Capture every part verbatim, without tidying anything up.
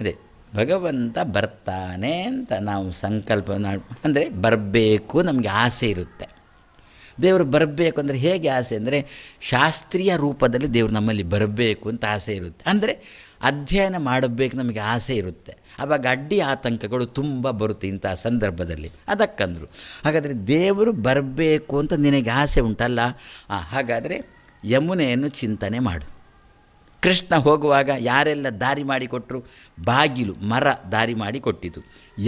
ಅದೇ ಭಗವಂತ ಬರ್ತಾನೆ ಅಂತ ನಾವು ಸಂಕಲ್ಪ ಅಂದರೆ ಬರಬೇಕು ನಮಗೆ ಆಸೆ ಇರುತ್ತೆ. ದೇವರು ಬರಬೇಕು ಅಂದರೆ ಹೇಗೆ ಆಸೆ ಅಂದರೆ ಶಾಸ್ತ್ರೀಯ ರೂಪದಲ್ಲಿ ದೇವರು ನಮ್ಮಲ್ಲಿ ಬರಬೇಕು ಅಂತ ಆಸೆ ಇರುತ್ತೆ. ಅಂದರೆ ಅಧ್ಯಯನ ಮಾಡಬೇಕು ನಮಗೆ ಆಸೆ ಇರುತ್ತೆ. ಆವಾಗ ಅಡ್ಡಿ ಆತಂಕಗಳು ತುಂಬ ಬರುತ್ತೆ ಇಂಥ ಸಂದರ್ಭದಲ್ಲಿ. ಅದಕ್ಕಂದರು ಹಾಗಾದರೆ ದೇವರು ಬರಬೇಕು ಅಂತ ನಿನಗೆ ಆಸೆ ಉಂಟಲ್ಲ, ಹಾಗಾದರೆ ಯಮುನೆಯನ್ನು ಚಿಂತನೆ ಮಾಡು. ಕೃಷ್ಣ ಹೋಗುವಾಗ ಯಾರೆಲ್ಲ ದಾರಿ ಮಾಡಿಕೊಟ್ರು? ಬಾಗಿಲು, ಮರ ದಾರಿ ಮಾಡಿಕೊಟ್ಟಿತು,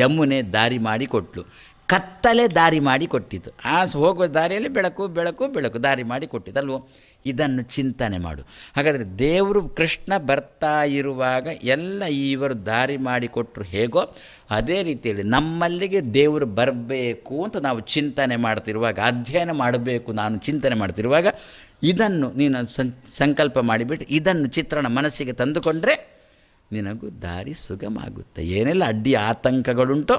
ಯಮುನೆ ದಾರಿ ಮಾಡಿಕೊಟ್ಲು, ಕತ್ತಲೆ ದಾರಿ ಮಾಡಿಕೊಟ್ಟಿತು. ಆ ಹೋಗೋ ದಾರಿಯಲ್ಲಿ ಬೆಳಕು ಬೆಳಕು ಬೆಳಕು ದಾರಿ ಮಾಡಿಕೊಟ್ಟಿತು ಅಲ್ವೋ. ಇದನ್ನು ಚಿಂತನೆ ಮಾಡು. ಹಾಗಾದರೆ ದೇವರು ಕೃಷ್ಣ ಬರ್ತಾ ಇರುವಾಗ ಎಲ್ಲ ಇವರು ದಾರಿ ಮಾಡಿಕೊಟ್ರು ಹೇಗೋ ಅದೇ ರೀತಿಯಲ್ಲಿ ನಮ್ಮಲ್ಲಿಗೆ ದೇವರು ಬರಬೇಕು ಅಂತ ನಾವು ಚಿಂತನೆ ಮಾಡ್ತಿರುವಾಗ, ಅಧ್ಯಯನ ಮಾಡಬೇಕು ನಾನು ಚಿಂತನೆ ಮಾಡ್ತಿರುವಾಗ ಇದನ್ನು ನೀನು ಸಂಕಲ್ಪ ಮಾಡಿಬಿಟ್ಟು ಇದನ್ನು ಚಿತ್ರಣ ಮನಸ್ಸಿಗೆ ತಂದುಕೊಂಡ್ರೆ ನಿನಗೂ ದಾರಿ ಸುಗಮ ಆಗುತ್ತೆ. ಏನೆಲ್ಲ ಅಡ್ಡಿ ಆತಂಕಗಳುಂಟೋ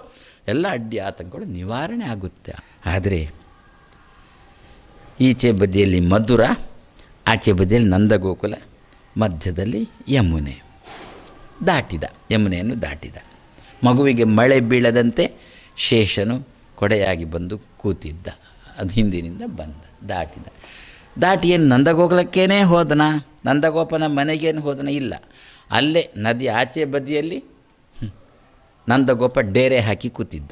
ಎಲ್ಲ ಅಡ್ಡಿ ಆತಂಕಗಳು ನಿವಾರಣೆ ಆಗುತ್ತೆ. ಆದರೆ ಈಚೆ ಬದಿಯಲ್ಲಿ ಮಧುರ, ಆಚೆ ಬದಿಯಲ್ಲಿ ನಂದಗೋಕುಲ, ಮಧ್ಯದಲ್ಲಿ ಯಮುನೆ. ದಾಟಿದ, ಯಮುನೆಯನ್ನು ದಾಟಿದ. ಮಗುವಿಗೆ ಮಳೆ ಬೀಳದಂತೆ ಶೇಷನು ಕೊಡೆಯಾಗಿ ಬಂದು ಕೂತಿದ್ದ, ಅದು ಹಿಂದಿನಿಂದ ಬಂದ. ದಾಟಿದ ದಾಟಿ ಏನು ನಂದಗೋಕುಲಕ್ಕೇನೇ ಹೋದನ? ನಂದಗೋಪನ ಮನೆಗೇನು ಹೋದನ? ಇಲ್ಲ, ಅಲ್ಲೇ ನದಿ ಆಚೆ ಬದಿಯಲ್ಲಿ ನಂದಗೋಪ ಡೇರೆ ಹಾಕಿ ಕೂತಿದ್ದ.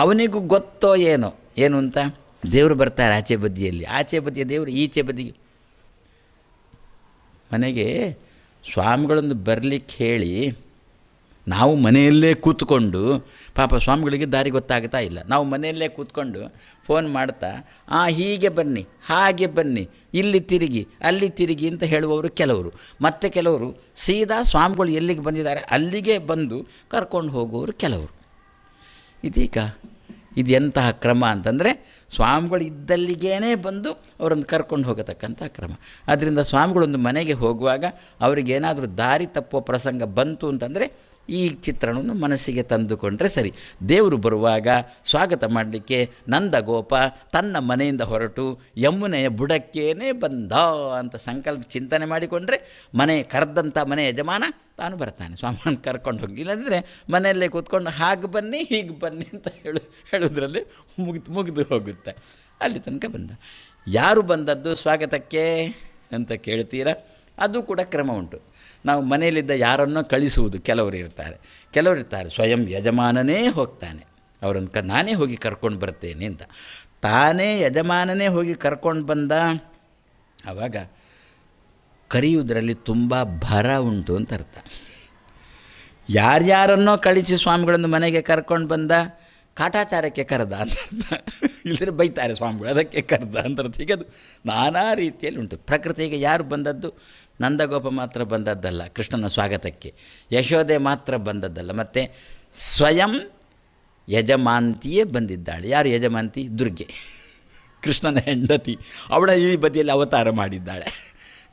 ಅವನಿಗೂ ಗೊತ್ತೋ ಏನೋ, ಏನು ಅಂತ ದೇವರು ಬರ್ತಾರೆ ಆಚೆ ಬದಿಯಲ್ಲಿ, ಆಚೆ ಬದಿಯ ದೇವರು ಈಚೆ ಬದಿಗೆ ಮನೆಗೆ ಸ್ವಾಮಿಗಳನ್ನು ಬರಲಿಕ್ಕೆ ಹೇಳಿ ನಾವು ಮನೆಯಲ್ಲೇ ಕೂತ್ಕೊಂಡು, ಪಾಪ ಸ್ವಾಮಿಗಳಿಗೆ ದಾರಿ ಗೊತ್ತಾಗ್ತಾ ಇಲ್ಲ, ನಾವು ಮನೆಯಲ್ಲೇ ಕೂತ್ಕೊಂಡು ಫೋನ್ ಮಾಡ್ತಾ ಆ ಹೀಗೆ ಬನ್ನಿ ಹಾಗೆ ಬನ್ನಿ ಇಲ್ಲಿ ತಿರುಗಿ ಅಲ್ಲಿ ತಿರುಗಿ ಅಂತ ಹೇಳುವವರು ಕೆಲವರು, ಮತ್ತು ಕೆಲವರು ಸೀದಾ ಸ್ವಾಮಿಗಳು ಎಲ್ಲಿಗೆ ಬಂದಿದ್ದಾರೆ ಅಲ್ಲಿಗೆ ಬಂದು ಕರ್ಕೊಂಡು ಹೋಗುವವರು ಕೆಲವರು. ಇದೀಗ ಇದು ಎಂತಹ ಕ್ರಮ ಅಂತಂದರೆ ಸ್ವಾಮಿಗಳು ಇದ್ದಲ್ಲಿಗೇ ಬಂದು ಅವರನ್ನು ಕರ್ಕೊಂಡು ಹೋಗತಕ್ಕಂಥ ಕ್ರಮ. ಆದ್ದರಿಂದ ಸ್ವಾಮಿಗಳೊಂದು ಮನೆಗೆ ಹೋಗುವಾಗ ಅವರಿಗೇನಾದರೂ ದಾರಿ ತಪ್ಪುವ ಪ್ರಸಂಗ ಬಂತು ಅಂತಂದರೆ ಈ ಚಿತ್ರಣವನ್ನು ಮನಸ್ಸಿಗೆ ತಂದುಕೊಂಡ್ರೆ ಸರಿ. ದೇವರು ಬರುವಾಗ ಸ್ವಾಗತ ಮಾಡಲಿಕ್ಕೆ ನಂದಗೋಪ ತನ್ನ ಮನೆಯಿಂದ ಹೊರಟು ಯಮುನೆಯ ಬುಡಕ್ಕೇನೆ ಬಂದ ಅಂತ ಸಂಕಲ್ಪ ಚಿಂತನೆ ಮಾಡಿಕೊಂಡ್ರೆ ಮನೆ ಕರೆದಂಥ ಮನೆ ಯಜಮಾನ ತಾನು ಬರ್ತಾನೆ, ಸ್ವಾಮಿಯನ್ನು ಕರ್ಕೊಂಡು ಹೋಗಿ. ಇಲ್ಲಂದರೆ ಮನೆಯಲ್ಲೇ ಕೂತ್ಕೊಂಡು ಹಾಗೆ ಬನ್ನಿ ಹೀಗೆ ಬನ್ನಿ ಅಂತ ಹೇಳು ಹೇಳೋದ್ರಲ್ಲಿ ಮುಗಿದು ಮುಗಿದು ಹೋಗುತ್ತೆ. ಅಲ್ಲಿ ತನಕ ಬಂದ. ಯಾರು ಬಂದದ್ದು ಸ್ವಾಗತಕ್ಕೆ ಅಂತ ಕೇಳ್ತೀರಾ? ಅದು ಕೂಡ ಕ್ರಮ ಉಂಟು. ನಾವು ಮನೆಯಲ್ಲಿದ್ದ ಯಾರನ್ನೋ ಕಳಿಸುವುದು, ಕೆಲವರು ಇರ್ತಾರೆ ಕೆಲವರು ಇರ್ತಾರೆ ಸ್ವಯಂ ಯಜಮಾನನೇ ಹೋಗ್ತಾನೆ ಅವರನ್ನು ಕ ನಾನೇ ಹೋಗಿ ಕರ್ಕೊಂಡು ಬರ್ತೇನೆ ಅಂತ. ತಾನೇ ಯಜಮಾನನೇ ಹೋಗಿ ಕರ್ಕೊಂಡು ಬಂದ, ಆವಾಗ ಕರೆಯುವುದರಲ್ಲಿ ತುಂಬ ಭರ ಉಂಟು ಅಂತ ಅರ್ಥ. ಯಾರ್ಯಾರನ್ನೋ ಕಳಿಸಿ ಸ್ವಾಮಿಗಳನ್ನು ಮನೆಗೆ ಕರ್ಕೊಂಡು ಬಂದ, ಕಾಟಾಚಾರಕ್ಕೆ ಕರೆದ ಅಂತ ಅರ್ಥ. ಇಲ್ಲದ್ರೆ ಬೈತಾರೆ ಸ್ವಾಮಿಗಳು, ಅದಕ್ಕೆ ಕರೆದ ಅಂತ ಅರ್ಥ. ಹೀಗೆ ಅದು ನಾನಾ ರೀತಿಯಲ್ಲಿ ಉಂಟು. ಪ್ರಕೃತಿಗೆ ಯಾರು ಬಂದದ್ದು? ನಂದಗೋಪ ಮಾತ್ರ ಬಂದದ್ದಲ್ಲ ಕೃಷ್ಣನ ಸ್ವಾಗತಕ್ಕೆ, ಯಶೋದೆ ಮಾತ್ರ ಬಂದದ್ದಲ್ಲ, ಮತ್ತು ಸ್ವಯಂ ಯಜಮಾಂತಿಯೇ ಬಂದಿದ್ದಾಳೆ. ಯಾರು ಯಜಮಾಂತಿ? ದುರ್ಗೆ, ಕೃಷ್ಣನ ಹೆಂಡತಿ. ಅವಳ ಈ ಬದಿಯಲ್ಲಿ ಅವತಾರ ಮಾಡಿದ್ದಾಳೆ,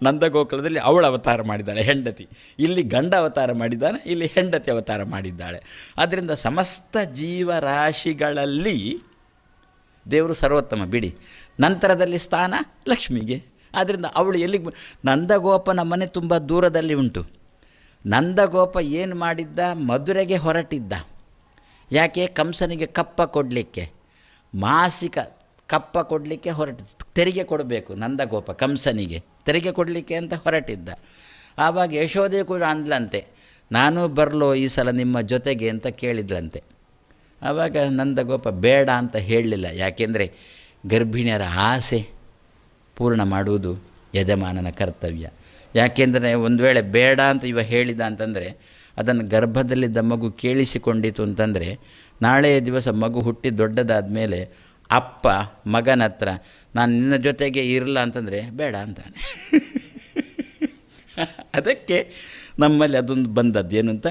ನಂದಗೋಕುಲದಲ್ಲಿ ಅವಳು ಅವತಾರ ಮಾಡಿದ್ದಾಳೆ ಹೆಂಡತಿ. ಇಲ್ಲಿ ಗಂಡ ಅವತಾರ ಮಾಡಿದ್ದಾನೆ, ಇಲ್ಲಿ ಹೆಂಡತಿ ಅವತಾರ ಮಾಡಿದ್ದಾಳೆ. ಆದ್ದರಿಂದ ಸಮಸ್ತ ಜೀವರಾಶಿಗಳಲ್ಲಿ ದೇವರು ಸರ್ವೋತ್ತಮ ಬಿಡಿ, ನಂತರದಲ್ಲಿ ಸ್ಥಾನ ಲಕ್ಷ್ಮಿಗೆ. ಆದ್ದರಿಂದ ಅವಳು ಎಲ್ಲಿಗೆ? ನಂದಗೋಪನ ಮನೆ ತುಂಬ ದೂರದಲ್ಲಿ ಉಂಟು. ನಂದಗೋಪ ಏನು ಮಾಡಿದ್ದ? ಮಧುರೆಗೆ ಹೊರಟಿದ್ದ. ಯಾಕೆ? ಕಂಸನಿಗೆ ಕಪ್ಪ ಕೊಡಲಿಕ್ಕೆ, ಮಾಸಿಕ ಕಪ್ಪ ಕೊಡಲಿಕ್ಕೆ ಹೊರಟಿದ್ದ. ತೆರಿಗೆ ಕೊಡಬೇಕು ನಂದಗೋಪ ಕಂಸನಿಗೆ, ತೆರಿಗೆ ಕೊಡಲಿಕ್ಕೆ ಅಂತ ಹೊರಟಿದ್ದ. ಆವಾಗ ಯಶೋದೆ ಕೂಡ ಅಂದ್ಲಂತೆ, ನಾನು ಬರಲೋ ಈ ಸಲ ನಿಮ್ಮ ಜೊತೆಗೆ ಅಂತ ಕೇಳಿದ್ಲಂತೆ. ಆವಾಗ ನಂದಗೋಪ ಬೇಡ ಅಂತ ಹೇಳಲಿಲ್ಲ. ಯಾಕೆಂದರೆ ಗರ್ಭಿಣಿಯರ ಆಸೆ ಪೂರ್ಣ ಮಾಡುವುದು ಯಜಮಾನನ ಕರ್ತವ್ಯ. ಯಾಕೆಂದರೆ ಒಂದು ವೇಳೆ ಬೇಡ ಅಂತ ಇವ ಹೇಳಿದ ಅಂತಂದರೆ ಅದನ್ನು ಗರ್ಭದಲ್ಲಿದ್ದ ಮಗು ಕೇಳಿಸಿಕೊಂಡಿತು ಅಂತಂದರೆ ನಾಳೆಯ ದಿವಸ ಮಗು ಹುಟ್ಟಿ ದೊಡ್ಡದಾದ ಮೇಲೆ ಅಪ್ಪ ಮಗನ ಹತ್ರ ನಾನು ನಿನ್ನ ಜೊತೆಗೆ ಇರಲ್ಲ ಅಂತಂದರೆ ಬೇಡ ಅಂತಾನೆ. ಅದಕ್ಕೆ ನಮ್ಮಲ್ಲಿ ಅದೊಂದು ಬಂದದ್ದು ಏನು ಅಂತ,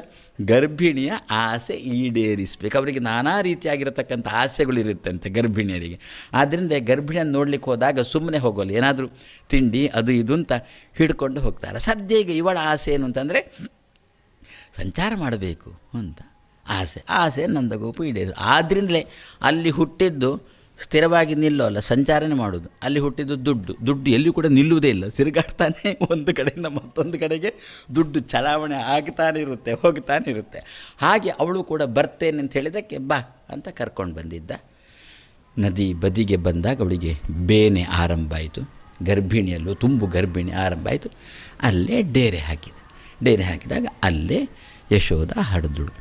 ಗರ್ಭಿಣಿಯ ಆಸೆ ಈಡೇರಿಸಬೇಕು. ಅವರಿಗೆ ನಾನಾ ರೀತಿಯಾಗಿರತಕ್ಕಂಥ ಆಸೆಗಳಿರುತ್ತಂತೆ ಗರ್ಭಿಣಿಯರಿಗೆ. ಆದ್ದರಿಂದ ಗರ್ಭಿಣಿಯನ್ನು ನೋಡಲಿಕ್ಕೆ ಹೋದಾಗ ಸುಮ್ಮನೆ ಹೋಗೋಲ್ಲ, ಏನಾದರೂ ತಿಂಡಿ ಅದು ಇದು ಅಂತ ಹಿಡ್ಕೊಂಡು ಹೋಗ್ತಾರೆ. ಸದ್ಯಕ್ಕೆ ಇವಳ ಆಸೆ ಏನು ಅಂತಂದರೆ ಸಂಚಾರ ಮಾಡಬೇಕು ಅಂತ ಆಸೆ. ಆಸೆ ನಂದಗೋಪು ಈಡೇರಿ. ಆದ್ದರಿಂದಲೇ ಅಲ್ಲಿ ಹುಟ್ಟಿದ್ದು ಸ್ಥಿರವಾಗಿ ನಿಲ್ಲೋಲ್ಲ, ಸಂಚಾರನೆ ಮಾಡೋದು. ಅಲ್ಲಿ ಹುಟ್ಟಿದ್ದು ದುಡ್ಡು, ದುಡ್ಡು ಎಲ್ಲಿಯೂ ಕೂಡ ನಿಲ್ಲುವುದೇ ಇಲ್ಲ, ಸಿರುಗಾಡ್ತಾನೆ ಒಂದು ಕಡೆಯಿಂದ ಮತ್ತೊಂದು ಕಡೆಗೆ ದುಡ್ಡು ಚಲಾವಣೆ ಆಗ್ತಾನೆ ಇರುತ್ತೆ, ಹೋಗ್ತಾನೆ ಇರುತ್ತೆ. ಹಾಗೆ ಅವಳು ಕೂಡ ಬರ್ತೇನೆ ಅಂತ ಹೇಳಿದಕ್ಕೆ ಬಾ ಅಂತ ಕರ್ಕೊಂಡು ಬಂದಿದ್ದ. ನದಿ ಬದಿಗೆ ಬಂದಾಗ ಅವಳಿಗೆ ಬೇನೆ ಆರಂಭ ಆಯಿತು, ಗರ್ಭಿಣಿಯಲ್ಲೂ ತುಂಬು ಗರ್ಭಿಣಿ ಆರಂಭ ಆಯಿತು. ಅಲ್ಲೇ ಡೇರೆ ಹಾಕಿದ, ಡೇರೆ ಹಾಕಿದಾಗ ಅಲ್ಲೇ ಯಶೋಧ ಹಡಿದಳು.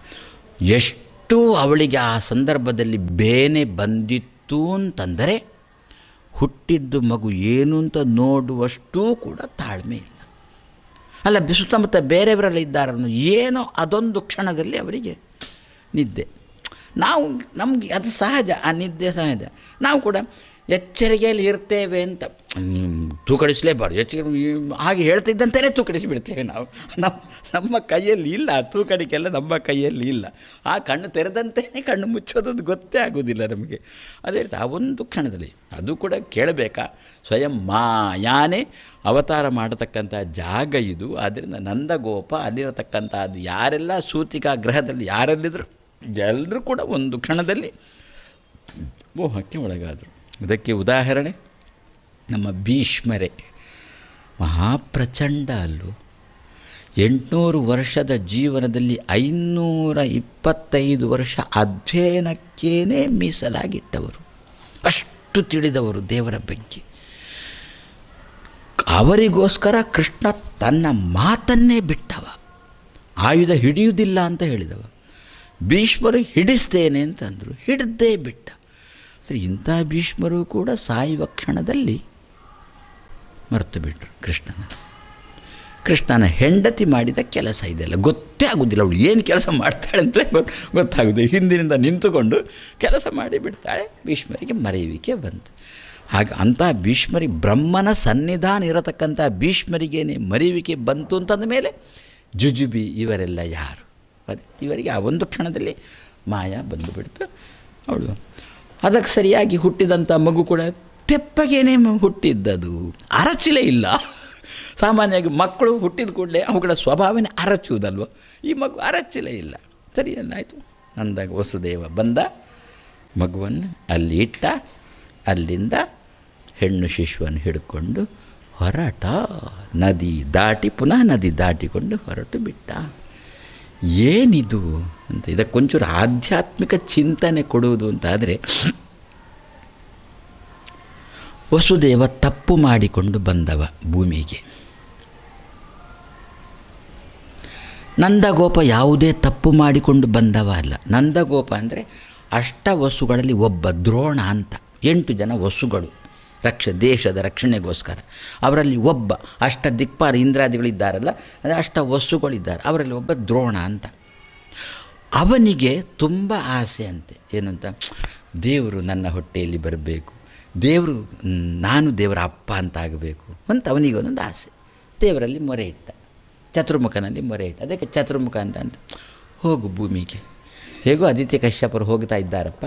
ಎಷ್ಟು ಅವಳಿಗೆ ಆ ಸಂದರ್ಭದಲ್ಲಿ ಬೇನೆ ಬಂದಿತ್ತು ಅಂತಂದರೆ ಹುಟ್ಟಿದ್ದು ಮಗು ಏನು ಅಂತ ನೋಡುವಷ್ಟೂ ಕೂಡ ತಾಳ್ಮೆ ಇಲ್ಲ. ಅಲ್ಲ, ಸುತ್ತಮುತ್ತ ಬೇರೆಯವರೆಲ್ಲ ಇದ್ದಾರನ್ನು ಏನೋ ಅದೊಂದು ಕ್ಷಣದಲ್ಲಿ ಅವರಿಗೆ ನಿದ್ದೆ. ನಾವು ನಮಗೆ ಅದು ಸಹಜ, ಆ ನಿದ್ದೆ ಸಹಜ. ನಾವು ಕೂಡ ಎಚ್ಚರಿಕೆಯಲ್ಲಿ ಇರ್ತೇವೆ ಅಂತ ತೂಕಡಿಸಲೇಬಾರ್ದು, ಎಚ್ಚರಿಕೆ ಹಾಗೆ ಹೇಳ್ತಿದ್ದಂತೆಯೇ ತೂಕಡಿಸಿಬಿಡ್ತೇವೆ ನಾವು. ನಮ್ಮ ನಮ್ಮ ಕೈಯಲ್ಲಿ ಇಲ್ಲ ಆ ತೂಕಡಿಕೆಲ್ಲ, ನಮ್ಮ ಕೈಯಲ್ಲಿ ಇಲ್ಲ. ಆ ಕಣ್ಣು ತೆರೆದಂತೆಯೇ ಕಣ್ಣು ಮುಚ್ಚೋದದು ಗೊತ್ತೇ ಆಗೋದಿಲ್ಲ ನಮಗೆ. ಅದೇ ರೀತಿ ಆ ಒಂದು ಕ್ಷಣದಲ್ಲಿ ಅದು ಕೂಡ ಕೇಳಬೇಕಾ, ಸ್ವಯಂ ಮಾಯಾನೇ ಅವತಾರ ಮಾಡತಕ್ಕಂಥ ಜಾಗ ಇದು. ಆದ್ದರಿಂದ ನಂದಗೋಪ ಅಲ್ಲಿರತಕ್ಕಂಥ ಅದು ಯಾರೆಲ್ಲ ಸೂತಿಕಾ ಗ್ರಹದಲ್ಲಿ ಯಾರಲ್ಲಿದ್ದರು ಎಲ್ಲರೂ ಕೂಡ ಒಂದು ಕ್ಷಣದಲ್ಲಿ ಮೋಹಕ್ಕೆ ಒಳಗಾದರು. ಇದಕ್ಕೆ ಉದಾಹರಣೆ ನಮ್ಮ ಭೀಷ್ಮರೇ, ಮಹಾಪ್ರಚಂಡ. ಅಲ್ಲೂ ಎಂಟುನೂರು ವರ್ಷದ ಜೀವನದಲ್ಲಿ ಐನೂರ ಇಪ್ಪತ್ತೈದು ವರ್ಷ ಅಧ್ಯಯನಕ್ಕೇನೆ ಮೀಸಲಾಗಿಟ್ಟವರು, ಅಷ್ಟು ತಿಳಿದವರು ದೇವರ ಬಗ್ಗೆ. ಅವರಿಗೋಸ್ಕರ ಕೃಷ್ಣ ತನ್ನ ಮಾತನ್ನೇ ಬಿಟ್ಟವ, ಆಯುಧ ಹಿಡಿಯುವುದಿಲ್ಲ ಅಂತ ಹೇಳಿದವ. ಭೀಷ್ಮರು ಹಿಡಿಸ್ತೇನೆ ಅಂತಂದರು, ಹಿಡಿದೇ ಬಿಟ್ಟ. ಸರಿ, ಇಂಥ ಭೀಷ್ಮರು ಕೂಡ ಸಾಯುವ ಕ್ಷಣದಲ್ಲಿ ಮರೆತು ಬಿಟ್ಟರು ಕೃಷ್ಣನ. ಕೃಷ್ಣನ ಹೆಂಡತಿ ಮಾಡಿದ ಕೆಲಸ ಇದೆಲ್ಲ, ಗೊತ್ತೇ ಆಗೋದಿಲ್ಲ ಅವಳು ಏನು ಕೆಲಸ ಮಾಡ್ತಾಳೆ ಅಂತಲೇ ಗೊತ್ತು ಗೊತ್ತಾಗುತ್ತೆ ಹಿಂದಿನಿಂದ ನಿಂತುಕೊಂಡು ಕೆಲಸ ಮಾಡಿಬಿಡ್ತಾಳೆ. ಭೀಷ್ಮರಿಗೆ ಮರೆಯುವಿಕೆ ಬಂತು. ಹಾಗೆ ಅಂಥ ಭೀಷ್ಮರಿಗೆ, ಬ್ರಹ್ಮನ ಸನ್ನಿಧಾನ ಇರತಕ್ಕಂಥ ಭೀಷ್ಮರಿಗೇನೆ ಮರೆಯುವಿಕೆ ಬಂತು ಅಂತಂದ ಮೇಲೆ ಜುಜುಬಿ ಇವರೆಲ್ಲ ಯಾರು, ಇವರಿಗೆ ಆ ಒಂದು ಕ್ಷಣದಲ್ಲಿ ಮಾಯಾ ಬಂದುಬಿಡ್ತು ಅವಳು. ಅದಕ್ಕೆ ಸರಿಯಾಗಿ ಹುಟ್ಟಿದಂಥ ಮಗು ಕೂಡ ತೆಪ್ಪಗೇನೆ ಹುಟ್ಟಿದ್ದದು, ಅರಚಲೇ ಇಲ್ಲ. ಸಾಮಾನ್ಯವಾಗಿ ಮಕ್ಕಳು ಹುಟ್ಟಿದ ಕೂಡಲೇ ಅವುಗಳ ಸ್ವಭಾವನೇ ಅರಚುವುದಲ್ವ, ಈ ಮಗು ಅರಚಲೇ ಇಲ್ಲ. ಸರಿ ಅಲ್ಲಾಯಿತು. ಅಂದಾಗ ವಸುದೇವ ಬಂದ, ಮಗುವನ್ನು ಅಲ್ಲಿ ಇಟ್ಟ, ಅಲ್ಲಿಂದ ಹೆಣ್ಣು ಶಿಶುವನ್ನು ಹಿಡ್ಕೊಂಡು ಹೊರಟ. ನದಿ ದಾಟಿ ಪುನಃ ನದಿ ದಾಟಿಕೊಂಡು ಹೊರಟು ಬಿಟ್ಟ. ಏನಿದು ಅಂತ ಇದಕ್ಕೊಂಚೂರು ಆಧ್ಯಾತ್ಮಿಕ ಚಿಂತನೆ ಕೊಡುವುದು ಅಂತಾದರೆ, ವಸುದೇವ ತಪ್ಪು ಮಾಡಿಕೊಂಡು ಬಂದವ ಭೂಮಿಗೆ. ನಂದಗೋಪ ಯಾವುದೇ ತಪ್ಪು ಮಾಡಿಕೊಂಡು ಬಂದವ ಅಲ್ಲ. ನಂದಗೋಪ ಅಂದರೆ ಅಷ್ಟ ವಸುಗಳಲ್ಲಿ ಒಬ್ಬ, ದ್ರೋಣ ಅಂತ. ಎಂಟು ಜನ ವಸುಗಳು ರಕ್ಷ ದೇಶದ ರಕ್ಷಣೆಗೋಸ್ಕರ, ಅವರಲ್ಲಿ ಒಬ್ಬ. ಅಷ್ಟ ದಿಕ್ಪಾಲ ಇಂದ್ರಾದಿಗಳಿದ್ದಾರಲ್ಲ, ಅಂದರೆ ಅಷ್ಟ ವಸ್ತುಗಳಿದ್ದಾರೆ, ಅವರಲ್ಲಿ ಒಬ್ಬ ದ್ರೋಣ ಅಂತ. ಅವನಿಗೆ ತುಂಬ ಆಸೆ ಅಂತೆ, ಏನು ಅಂತ, ದೇವರು ನನ್ನ ಹೊಟ್ಟೆಯಲ್ಲಿ ಬರಬೇಕು, ದೇವರು ನಾನು ದೇವರ ಅಪ್ಪ ಅಂತ ಆಗಬೇಕು ಅಂತ ಅವನಿಗೆ ಒಂದೊಂದು ಆಸೆ. ದೇವರಲ್ಲಿ ಮೊರೆ ಇಟ್ಟ, ಚತುರ್ಮುಖನಲ್ಲಿ ಮೊರೆ ಇಟ್ಟ, ಅದಕ್ಕೆ ಚತುರ್ಮುಖ ಅಂತ ಅಂತ. ಹೋಗು ಭೂಮಿಗೆ, ಹೇಗೋ ಆದಿತ್ಯ ಕಶ್ಯಪರು ಹೋಗ್ತಾ ಇದ್ದಾರಪ್ಪ,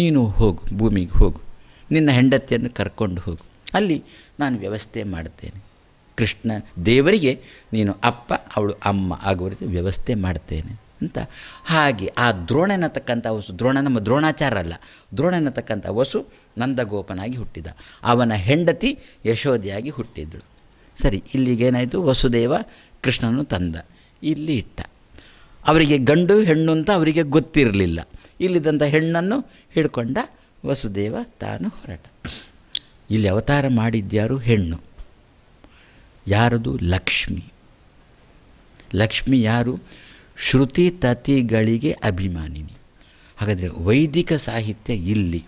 ನೀನು ಹೋಗು ಭೂಮಿಗೆ, ಹೋಗು, ನಿನ್ನ ಹೆಂಡತಿಯನ್ನು ಕರ್ಕೊಂಡು ಹೋಗು, ಅಲ್ಲಿ ನಾನು ವ್ಯವಸ್ಥೆ ಮಾಡ್ತೇನೆ. ಕೃಷ್ಣ ದೇವರಿಗೆ ನೀನು ಅಪ್ಪ, ಅವಳು ಅಮ್ಮ ಆಗುವ ರೀತಿ ವ್ಯವಸ್ಥೆ ಮಾಡ್ತೇನೆ ಅಂತ. ಹಾಗೆ ಆ ದ್ರೋಣನತಕ್ಕಂಥ ವಸು, ದ್ರೋಣ ನಮ್ಮ ದ್ರೋಣಾಚಾರ ಅಲ್ಲ, ದ್ರೋಣನತಕ್ಕಂಥ ವಸು ನಂದಗೋಪನಾಗಿ ಹುಟ್ಟಿದ, ಅವನ ಹೆಂಡತಿ ಯಶೋಧೆಯಾಗಿ ಹುಟ್ಟಿದ್ದಳು. ಸರಿ, ಇಲ್ಲಿಗೇನಾಯಿತು, ವಸುದೇವ ಕೃಷ್ಣನು ತಂದ, ಇಲ್ಲಿ ಇಟ್ಟ. ಅವರಿಗೆ ಗಂಡು ಹೆಣ್ಣು ಅಂತ ಅವರಿಗೆ ಗೊತ್ತಿರಲಿಲ್ಲ. ಇಲ್ಲಿದ್ದಂಥ ಹೆಣ್ಣನ್ನು ಹಿಡ್ಕೊಂಡ ವಸುದೇವ ತಾನು ಹೊರಟ. ಇಲ್ಲಿ ಅವತಾರ ಮಾಡಿದ್ಯಾರು ಹೆಣ್ಣು, ಯಾರದು, ಲಕ್ಷ್ಮಿ. ಲಕ್ಷ್ಮಿ ಯಾರು, ಶ್ರುತಿ ತತಿಗಳಿಗೆ ಅಭಿಮಾನಿನಿ. ಹಾಗಾದರೆ ವೈದಿಕ ಸಾಹಿತ್ಯ ಇಲ್ಲಿ,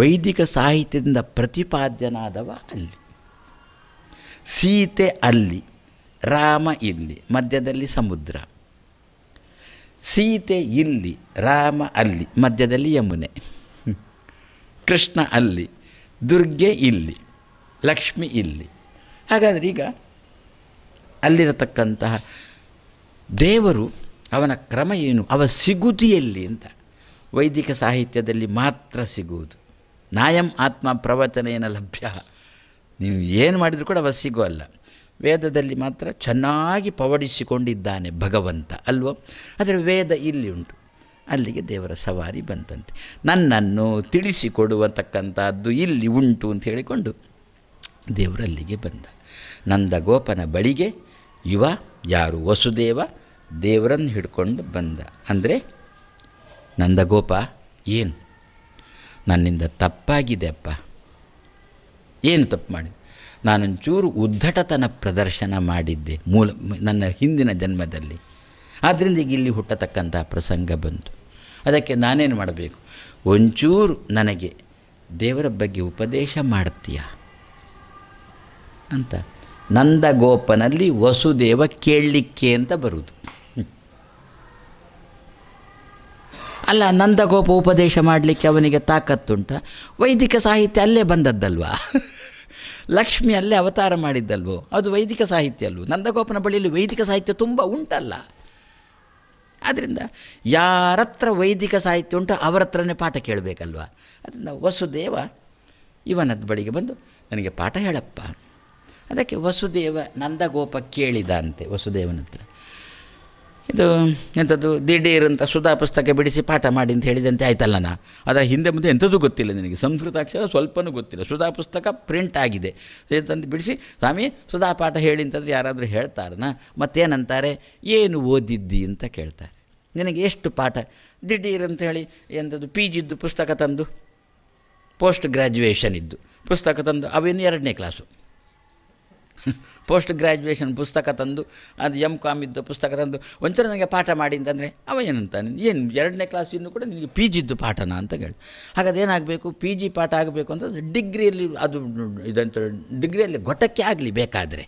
ವೈದಿಕ ಸಾಹಿತ್ಯದಿಂದ ಪ್ರತಿಪಾದ್ಯನಾದವ ಅಲ್ಲಿ, ಸೀತೆ ಅಲ್ಲಿ, ರಾಮ ಇಲ್ಲಿ, ಮಧ್ಯದಲ್ಲಿ ಸಮುದ್ರ. ಸೀತೆ ಇಲ್ಲಿ, ರಾಮ ಅಲ್ಲಿ, ಮಧ್ಯದಲ್ಲಿ ಯಮುನೆ. ಕೃಷ್ಣ ಅಲ್ಲಿ, ದುರ್ಗೆ ಇಲ್ಲಿ, ಲಕ್ಷ್ಮಿ ಇಲ್ಲಿ. ಹಾಗಾದರೆ ಈಗ ಅಲ್ಲಿರತಕ್ಕಂತಹ ದೇವರು, ಅವನ ಕ್ರಮ ಏನು, ಅವ ಸಿಗುದಿಯಲ್ಲಿ ಅಂತ. ವೈದಿಕ ಸಾಹಿತ್ಯದಲ್ಲಿ ಮಾತ್ರ ಸಿಗುವುದು, ನಾಯಂ ಆತ್ಮ ಪ್ರವಚನೇನ ಲಭ್ಯ. ನೀವು ಏನು ಮಾಡಿದರೂ ಕೂಡ ಅವ ಸಿಗೋಲ್ಲ. ವೇದದಲ್ಲಿ ಮಾತ್ರ ಚೆನ್ನಾಗಿ ಪವಡಿಸಿಕೊಂಡಿದ್ದಾನೆ ಭಗವಂತ ಅಲ್ವೋ. ಆದರೆ ವೇದ ಇಲ್ಲಿ ಉಂಟು, ಅಲ್ಲಿಗೆ ದೇವರ ಸವಾರಿ ಬಂತಂತೆ. ನನ್ನನ್ನು ತಿಳಿಸಿಕೊಡುವತಕ್ಕಂಥದ್ದು ಇಲ್ಲಿ ಉಂಟು ಅಂತ ಹೇಳಿಕೊಂಡು ದೇವರಲ್ಲಿಗೆ ಬಂದ. ನಂದಗೋಪನ ಬಳಿಗೆ ಯುವ ಯಾರು ವಸುದೇವ ದೇವರನ್ನು ಹಿಡ್ಕೊಂಡು ಬಂದ. ಅಂದರೆ ನಂದಗೋಪ ಏನು ನನ್ನಿಂದ ತಪ್ಪಾಗಿದೆಯಪ್ಪ, ಏನು ತಪ್ಪು ಮಾಡಿದೆ, ನಾನೊಂಚೂರು ಉದ್ಧಟತನ ಪ್ರದರ್ಶನ ಮಾಡಿದ್ದೆ ಮೂಲ ನನ್ನ ಹಿಂದಿನ ಜನ್ಮದಲ್ಲಿ, ಆದ್ದರಿಂದ ಈಗ ಇಲ್ಲಿ ಹುಟ್ಟತಕ್ಕಂಥ ಪ್ರಸಂಗ ಬಂತು. ಅದಕ್ಕೆ ನಾನೇನು ಮಾಡಬೇಕು, ಒಂಚೂರು ನನಗೆ ದೇವರ ಬಗ್ಗೆ ಉಪದೇಶ ಮಾಡ್ತೀಯ ಅಂತ ನಂದಗೋಪನಲ್ಲಿ ವಸುದೇವ ಕೇಳಲಿಕ್ಕೆ ಅಂತ ಬರುವುದು. ಅಲ್ಲ, ನಂದಗೋಪ ಉಪದೇಶ ಮಾಡಲಿಕ್ಕೆ ಅವನಿಗೆ ತಾಕತ್ತುಂಟ? ವೈದಿಕ ಸಾಹಿತ್ಯ ಅಲ್ಲೇ ಬಂದದ್ದಲ್ವಾ, ಲಕ್ಷ್ಮಿ ಅಲ್ಲೇ ಅವತಾರ ಮಾಡಿದ್ದಲ್ವೋ, ಅದು ವೈದಿಕ ಸಾಹಿತ್ಯ ಅಲ್ವೋ, ನಂದಗೋಪನ ಬಳಿಯಲ್ಲಿ ವೈದಿಕ ಸಾಹಿತ್ಯ ತುಂಬ ಉಂಟಲ್ಲ. ಆದ್ದರಿಂದ ಯಾರತ್ರ ವೈದಿಕ ಸಾಹಿತ್ಯ ಉಂಟು ಅವರ ಹತ್ರನೇ ಪಾಠ ಕೇಳಬೇಕಲ್ವ. ಅದನ್ನು ವಸುದೇವ ಇವನದ ಬಳಿಗೆ ಬಂದು ನನಗೆ ಪಾಠ ಹೇಳಪ್ಪ. ಅದಕ್ಕೆ ವಸುದೇವ ನಂದಗೋಪ ಕೇಳಿದ ಅಂತೆ ವಸುದೇವನ ಹತ್ರ. ಇದು ಎಂಥದ್ದು ದಿಢೀರಂತ ಸುಧಾ ಪುಸ್ತಕ ಬಿಡಿಸಿ ಪಾಠ ಮಾಡಿ ಅಂತ ಹೇಳಿದಂತೆ ಆಯ್ತಲ್ಲ, ನಾ ಅದರ ಹಿಂದೆ ಮುಂದೆ ಎಂಥದ್ದು ಗೊತ್ತಿಲ್ಲ ನನಗೆ, ಸಂಸ್ಕೃತಾಕ್ಷರ ಸ್ವಲ್ಪನೂ ಗೊತ್ತಿಲ್ಲ, ಸುಧಾ ಪುಸ್ತಕ ಪ್ರಿಂಟ್ ಆಗಿದೆ ಅಂತಂದು ಬಿಡಿಸಿ ಸ್ವಾಮಿ ಸುಧಾ ಪಾಠ ಹೇಳಿ ಅಂತಂದ್ರೆ ಯಾರಾದರೂ ಹೇಳ್ತಾರನ, ಮತ್ತೇನಂತಾರೆ ಏನು ಓದಿದ್ದಿ ಅಂತ ಕೇಳ್ತಾರೆ. ನಿನಗೆ ಎಷ್ಟು ಪಾಠ ದಿಢೀರಂತ ಹೇಳಿ ಎಂಥದ್ದು ಪಿ ಜಿದ್ದು ಪುಸ್ತಕ ತಂದು, ಪೋಸ್ಟ್ ಗ್ರ್ಯಾಜುಯೇಷನ್ ಇದ್ದು ಪುಸ್ತಕ ತಂದು, ಅವೇನು ಎರಡನೇ ಕ್ಲಾಸು, ಪೋಸ್ಟ್ ಗ್ರ್ಯಾಜುಯೇಷನ್ ಪುಸ್ತಕ ತಂದು, ಅದು ಎಮ್ ಕಾಮ್ ಇದ್ದು ಪುಸ್ತಕ ತಂದು ಒಂಚೂರು ನನಗೆ ಪಾಠ ಮಾಡಿ ಅಂತಂದರೆ ಅವ ಏನಂತಾನೆ, ಏನು ಎರಡನೇ ಕ್ಲಾಸಿನೂ ಕೂಡ ನಿನಗೆ ಪಿ ಜಿದ್ದು ಪಾಠನ ಅಂತ ಕೇಳಿ. ಹಾಗಾದ್ರೆ ಏನಾಗಬೇಕು, ಪಿ ಜಿ ಪಾಠ ಆಗಬೇಕು ಅಂತ ಡಿಗ್ರಿಯಲ್ಲಿ ಅದು ಇದಂತ ಡಿಗ್ರಿಯಲ್ಲಿ ಗೊಟಕ್ಕೆ ಆಗಲಿ, ಬೇಕಾದರೆ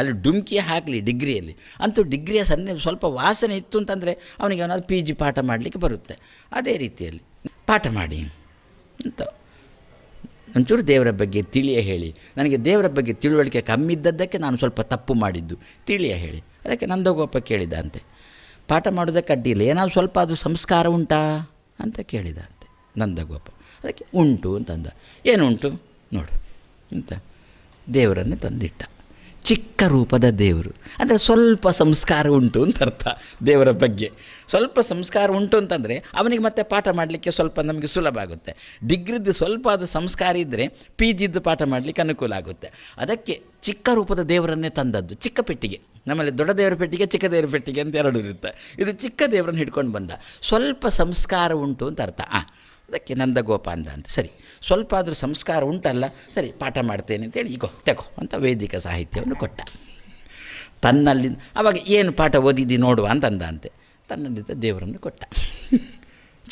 ಅಲ್ಲಿ ಡುಮ್ಕಿ ಹಾಕಲಿ ಡಿಗ್ರಿಯಲ್ಲಿ ಅಂತೂ ಡಿಗ್ರಿಯ ಸನ್ನೆ ಸ್ವಲ್ಪ ವಾಸನೆ ಇತ್ತು ಅಂತಂದರೆ ಅವನಿಗೆ ಅವನಾದ್ರು ಪಿ ಜಿ ಪಾಠ ಮಾಡಲಿಕ್ಕೆ ಬರುತ್ತೆ. ಅದೇ ರೀತಿಯಲ್ಲಿ ಪಾಠ ಮಾಡಿ ಅಂತ ಒಂಚೂರು ದೇವರ ಬಗ್ಗೆ ತಿಳಿಯ ಹೇಳಿ, ನನಗೆ ದೇವರ ಬಗ್ಗೆ ತಿಳುವಳಿಕೆ ಕಮ್ಮಿದ್ದದ್ದಕ್ಕೆ ನಾನು ಸ್ವಲ್ಪ ತಪ್ಪು ಮಾಡಿದ್ದು ತಿಳಿಯ ಹೇಳಿ. ಅದಕ್ಕೆ ನಂದಗೋಪ ಕೇಳಿದ ಅಂತೆ, ಪಾಠ ಮಾಡೋದಕ್ಕೆ ಅಡ್ಡಿಲ್ಲ, ಏನಾದರೂ ಸ್ವಲ್ಪ ಅದು ಸಂಸ್ಕಾರ ಉಂಟಾ ಅಂತ ಕೇಳಿದ ಅಂತೆ ನಂದಗೋಪ. ಅದಕ್ಕೆ ಉಂಟು ಅಂತಂದ. ಏನುಂಟು ನೋಡು ಅಂತ ದೇವರನ್ನು ತಂದಿಟ್ಟ. ಚಿಕ್ಕ ರೂಪದ ದೇವರು ಅಂದರೆ ಸ್ವಲ್ಪ ಸಂಸ್ಕಾರ ಉಂಟು ಅಂತ ಅರ್ಥ. ದೇವರ ಬಗ್ಗೆ ಸ್ವಲ್ಪ ಸಂಸ್ಕಾರ ಉಂಟು ಅಂತಂದರೆ ಅವನಿಗೆ ಮತ್ತೆ ಪಾಠ ಮಾಡಲಿಕ್ಕೆ ಸ್ವಲ್ಪ ನಮಗೆ ಸುಲಭ ಆಗುತ್ತೆ. ಡಿಗ್ರಿದ್ದು ಸ್ವಲ್ಪ ಅದು ಸಂಸ್ಕಾರ ಇದ್ದರೆ ಪಿ ಜಿದ್ದು ಪಾಠ ಮಾಡಲಿಕ್ಕೆ ಅನುಕೂಲ ಆಗುತ್ತೆ. ಅದಕ್ಕೆ ಚಿಕ್ಕ ರೂಪದ ದೇವರನ್ನೇ ತಂದದ್ದು. ಚಿಕ್ಕ ಪೆಟ್ಟಿಗೆ, ನಮ್ಮಲ್ಲಿ ದೊಡ್ಡ ದೇವರ ಪೆಟ್ಟಿಗೆ ಚಿಕ್ಕ ದೇವರ ಪೆಟ್ಟಿಗೆ ಅಂತ ಎರಡು ಇರುತ್ತೆ. ಇದು ಚಿಕ್ಕ ದೇವರನ್ನು ಹಿಡ್ಕೊಂಡು ಬಂದ. ಸ್ವಲ್ಪ ಸಂಸ್ಕಾರ ಉಂಟು ಅಂತ ಅರ್ಥ. ಆ ಅದಕ್ಕೆ ನಂದಗೋಪ ಅಂದ ಅಂತ, ಸರಿ ಸ್ವಲ್ಪ ಆದರೂ ಸಂಸ್ಕಾರ ಉಂಟಲ್ಲ, ಸರಿ ಪಾಠ ಮಾಡ್ತೇನೆ ಅಂತೇಳಿ ಈಗೋ ತೆಗೋ ಅಂತ ವೈದಿಕ ಸಾಹಿತ್ಯವನ್ನು ಕೊಟ್ಟ. ತನ್ನಲ್ಲಿ ಆವಾಗ ಏನು ಪಾಠ ಓದಿದ್ದು ನೋಡುವ ಅಂತಂದ ಅಂತೆ. ತನ್ನಲ್ಲಿದ್ದ ದೇವರನ್ನು ಕೊಟ್ಟ.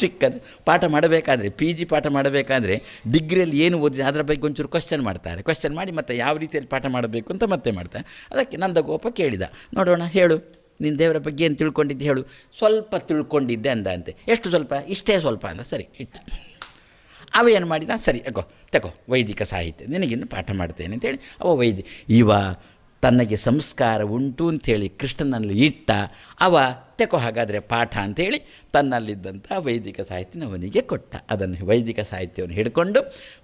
ಚಿಕ್ಕದು ಪಾಠ ಮಾಡಬೇಕಾದ್ರೆ, ಪಿ ಜಿ ಪಾಠ ಮಾಡಬೇಕಾದ್ರೆ ಡಿಗ್ರಿಯಲ್ಲಿ ಏನು ಓದಿದೆ ಅದರ ಬಗ್ಗೆ ಒಂಚೂರು ಕ್ವಶ್ಚನ್ ಮಾಡ್ತಾರೆ. ಕ್ವಶ್ಚನ್ ಮಾಡಿ ಮತ್ತೆ ಯಾವ ರೀತಿಯಲ್ಲಿ ಪಾಠ ಮಾಡಬೇಕು ಅಂತ ಮತ್ತೆ ಮಾಡ್ತಾರೆ. ಅದಕ್ಕೆ ನಂದಗೋಪ ಕೇಳಿದ, ನೋಡೋಣ ಹೇಳು ನೀನು ದೇವರ ಬಗ್ಗೆ ಏನು ತಿಳ್ಕೊಂಡಿದ್ದೆ ಹೇಳು. ಸ್ವಲ್ಪ ತಿಳ್ಕೊಂಡಿದ್ದೆ ಅಂದ ಅಂತೆ. ಎಷ್ಟು ಸ್ವಲ್ಪ? ಇಷ್ಟೇ ಸ್ವಲ್ಪ ಅಂದ. ಸರಿ ಇಟ್ಟ. ಅವೇನು ಮಾಡಿದ, ಸರಿ ಅಗೋ ತಗೋ ವೈದಿಕ ಸಾಹಿತ್ಯ ನಿನಗಿನ್ನು ಪಾಠ ಮಾಡ್ತೇನೆ ಅಂತೇಳಿ ಅವ ವೈದಿ ಇವ ತನಗೆ ಸಂಸ್ಕಾರ ಉಂಟು ಅಂಥೇಳಿ ಕೃಷ್ಣನಲ್ಲಿ ಇಟ್ಟ. ಅವ ತೆಕೋ ಹಾಗಾದರೆ ಪಾಠ ಅಂಥೇಳಿ ತನ್ನಲ್ಲಿದ್ದಂಥ ವೈದಿಕ ಸಾಹಿತ್ಯನ ಅವನಿಗೆ ಕೊಟ್ಟ. ಅದನ್ನು ವೈದಿಕ ಸಾಹಿತ್ಯವನ್ನು ಹಿಡ್ಕೊಂಡು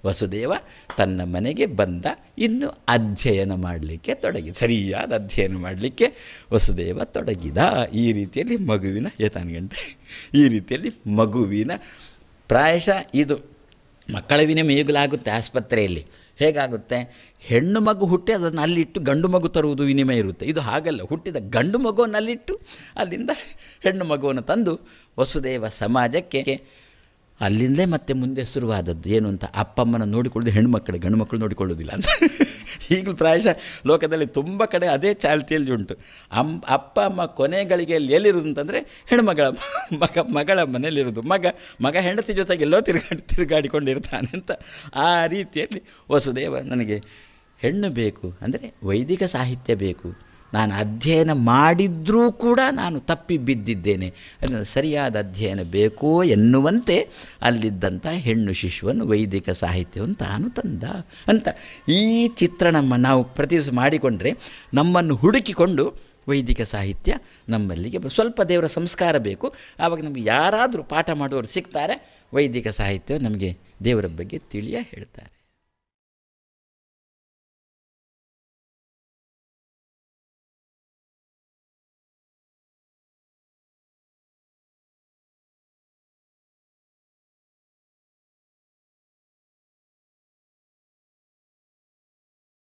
ವಸುದೇವ ತನ್ನ ಮನೆಗೆ ಬಂದ. ಇನ್ನು ಅಧ್ಯಯನ ಮಾಡಲಿಕ್ಕೆ ತೊಡಗಿದ. ಸರಿಯಾದ ಅಧ್ಯಯನ ಮಾಡಲಿಕ್ಕೆ ವಸುದೇವ ತೊಡಗಿದ. ಈ ರೀತಿಯಲ್ಲಿ ಮಗುವಿನ ಏತಾನುಗಂಟೆ ಈ ರೀತಿಯಲ್ಲಿ ಮಗುವಿನ ಪ್ರಾಯಶಃ ಇದು ಮಕ್ಕಳ ವಿನಿಮಯಗಳಾಗುತ್ತೆ ಆಸ್ಪತ್ರೆಯಲ್ಲಿ. ಹೇಗಾಗುತ್ತೆ, ಹೆಣ್ಣು ಮಗು ಹುಟ್ಟಿ ಅದನ್ನು ಅಲ್ಲಿಟ್ಟು ಗಂಡು ಮಗು ತರುವುದು ವಿನಿಮಯ ಇರುತ್ತೆ. ಇದು ಹಾಗಲ್ಲ, ಹುಟ್ಟಿದ ಗಂಡು ಮಗುವನ್ನಲ್ಲಿಟ್ಟು ಅಲ್ಲಿಂದ ಹೆಣ್ಣು ಮಗುವನ್ನು ತಂದು ವಸುದೇವ ಸಮಾಜಕ್ಕೆ ಅಲ್ಲಿಂದಲೇ ಮತ್ತೆ ಮುಂದೆ ಶುರುವಾದದ್ದು. ಏನು ಅಂತ, ಅಪ್ಪಮ್ಮನ ನೋಡಿಕೊಳ್ಳೋದು ಹೆಣ್ಣು ಮಕ್ಕಳಿಗೆ, ಗಂಡು ಮಕ್ಕಳು ನೋಡಿಕೊಳ್ಳೋದಿಲ್ಲ ಅಂತ. ಈಗಲೂ ಪ್ರಾಯಶಃ ಲೋಕದಲ್ಲಿ ತುಂಬ ಕಡೆ ಅದೇ ಚಾಲ್ತಿಯಲ್ಲಿ ಉಂಟು. ಅಮ್ಮ ಅಪ್ಪ ಅಮ್ಮ ಕೊನೆಗಳಿಗೆ ಎಲ್ಲಿರುವುದು ಅಂತಂದರೆ ಹೆಣ್ಮಗಳ ಮಗ ಮಗಳ ಮನೆಯಲ್ಲಿರುವುದು. ಮಗ ಮಗ ಹೆಂಡತಿ ಜೊತೆಗೆ ಎಲ್ಲೋ ತಿರುಗಾಡಿ ತಿರುಗಾಡಿಕೊಂಡಿರ್ತಾನೆ ಅಂತ. ಆ ರೀತಿಯಲ್ಲಿ ವಸುದೇವ ನನಗೆ ಹೆಣ್ಣು ಬೇಕು, ಅಂದರೆ ವೈದಿಕ ಸಾಹಿತ್ಯ ಬೇಕು, ನಾನು ಅಧ್ಯಯನ ಮಾಡಿದ್ರೂ ಕೂಡ ನಾನು ತಪ್ಪಿ ಬಿದ್ದಿದ್ದೇನೆ, ಅದನ್ನು ಸರಿಯಾದ ಅಧ್ಯಯನ ಬೇಕೋ ಎನ್ನುವಂತೆ ಅಲ್ಲಿದ್ದಂಥ ಹೆಣ್ಣು ಶಿಶುವನ್ನು ವೈದಿಕ ಸಾಹಿತ್ಯವನ್ನು ತಾನು ತಂದ ಅಂತ. ಈ ಚಿತ್ರಣ ನಾವು ಪ್ರತಿ ದಿವಸ ಮಾಡಿಕೊಂಡ್ರೆ ನಮ್ಮನ್ನು ಹುಡುಕಿಕೊಂಡು ವೈದಿಕ ಸಾಹಿತ್ಯ ನಮ್ಮಲ್ಲಿಗೆ ಸ್ವಲ್ಪ ದೇವರ ಸಂಸ್ಕಾರ ಬೇಕು. ಆವಾಗ ನಮಗೆ ಯಾರಾದರೂ ಪಾಠ ಮಾಡುವವರು ಸಿಗ್ತಾರೆ, ವೈದಿಕ ಸಾಹಿತ್ಯ ನಮಗೆ ದೇವರ ಬಗ್ಗೆ ತಿಳಿಯ ಹೇಳ್ತಾರೆ.